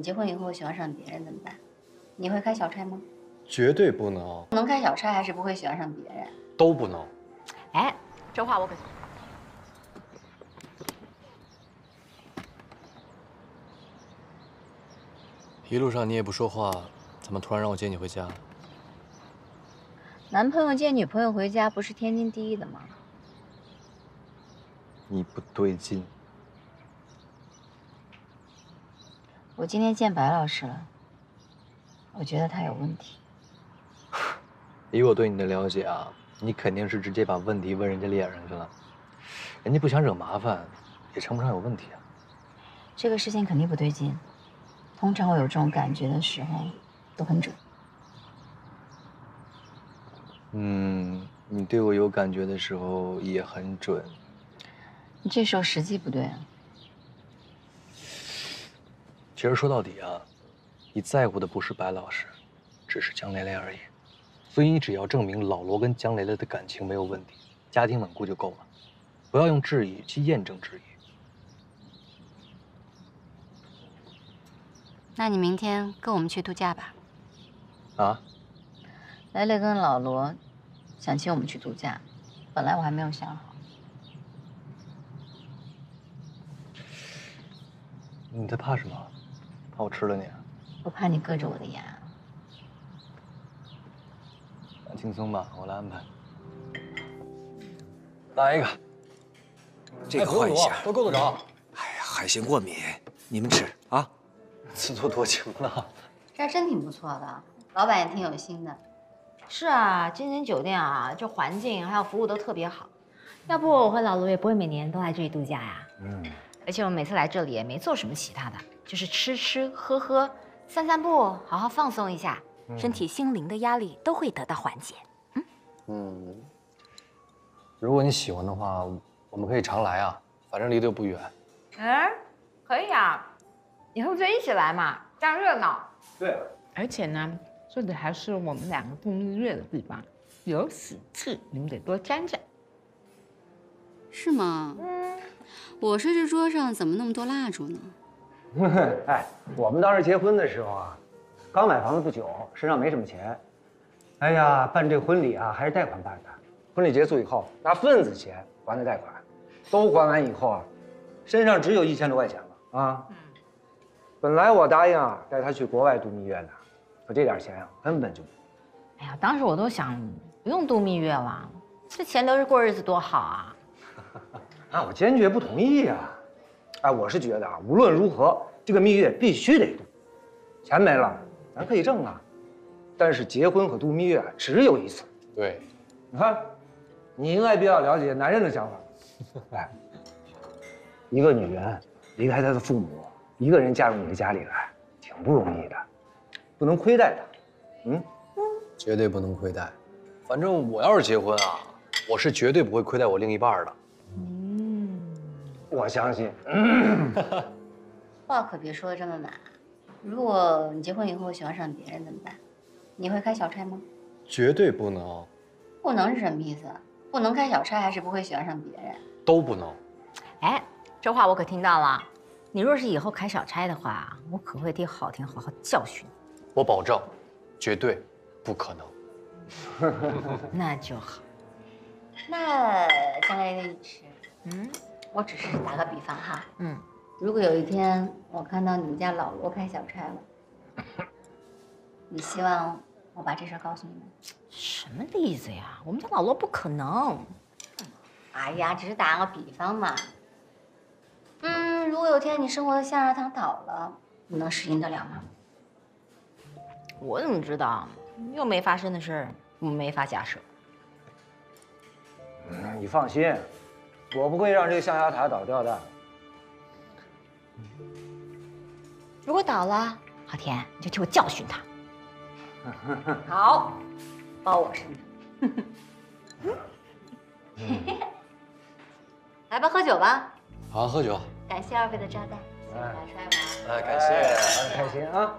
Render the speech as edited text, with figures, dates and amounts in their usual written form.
们结婚以后喜欢上别人怎么办？你会开小差吗？绝对不能。能开小差还是不会喜欢上别人？都不能。哎，这话我可信。 一路上你也不说话，怎么突然让我接你回家？男朋友接女朋友回家不是天经地义的吗？你不对劲。我今天见白老师了，我觉得他有问题。以我对你的了解啊，你肯定是直接把问题问人家脸上去了，人家不想惹麻烦，也称不上有问题啊。这个事情肯定不对劲。 通常我有这种感觉的时候，都很准。嗯，你对我有感觉的时候也很准。你这时候时机不对啊。其实说到底啊，你在乎的不是白老师，只是江蕾蕾而已。所以你只要证明老罗跟江蕾蕾的感情没有问题，家庭稳固就够了。不要用质疑去验证质疑。 那你明天跟我们去度假吧。啊？蕾蕾跟老罗想请我们去度假，本来我还没有想好。你在怕什么？怕我吃了你？我怕你硌着我的牙。轻松吧，我来安排。来一个，这个换一下，都够得着。哎呀，海鲜过敏，你们吃啊。 自作多情了，这真挺不错的，老板也挺有心的。是啊，金人酒店啊，这环境还有服务都特别好，要不我和老罗也不会每年都来这里度假呀。嗯，而且我们每次来这里也没做什么其他的，就是吃吃喝喝、散散步，好好放松一下，身体、心灵的压力都会得到缓解。嗯嗯，如果你喜欢的话，我们可以常来啊，反正离得又不远。嗯，可以啊。 以后就一起来嘛，这样热闹。对，而且呢，这里还是我们两个度蜜月的地方，有喜气，你们得多沾沾。是吗？嗯。我睡这桌上怎么那么多蜡烛呢？哎，我们当时结婚的时候啊，刚买房子不久，身上没什么钱。哎呀，办这婚礼啊，还是贷款办的。婚礼结束以后，拿份子钱还的贷款，都还完以后啊，身上只有1000多块钱了啊。 本来我答应啊带他去国外度蜜月的，可这点钱啊根本就……哎呀，当时我都想不用度蜜月了，这钱留着过日子多好啊！那我坚决不同意呀！哎，我是觉得啊，无论如何这个蜜月必须得度，钱没了咱可以挣啊，但是结婚和度蜜月啊只有一次。对，你看，你应该比较了解男人的想法。哎，一个女人离开她的父母。 一个人嫁入你的家里来，挺不容易的，不能亏待她，嗯，绝对不能亏待。反正我要是结婚啊，我是绝对不会亏待我另一半的。嗯，我相信。话可别说的这么满。如果你结婚以后喜欢上别人怎么办？你会开小差吗？绝对不能。不能是什么意思？不能开小差还是不会喜欢上别人？都不能。哎，这话我可听到了。 你若是以后开小差的话，我可会替郝婷好好教训你。我保证，绝对不可能。那就好。那江蕾蕾是，嗯，我只是打个比方哈，嗯，如果有一天我看到你们家老罗开小差了，你希望我把这事告诉你们？什么例子呀？我们家老罗不可能。哎呀，只是打个比方嘛。 嗯，如果有天你生活的象牙塔倒了，你能适应得了吗？我怎么知道？又没发生的事儿，我没法假设。你放心，我不会让这个象牙塔倒掉的。如果倒了，郝田，你就替我教训他。好，包我身上。来吧，喝酒吧。 好，喝酒。感谢二位的招待，谢谢大帅王。哎，感谢，开心啊。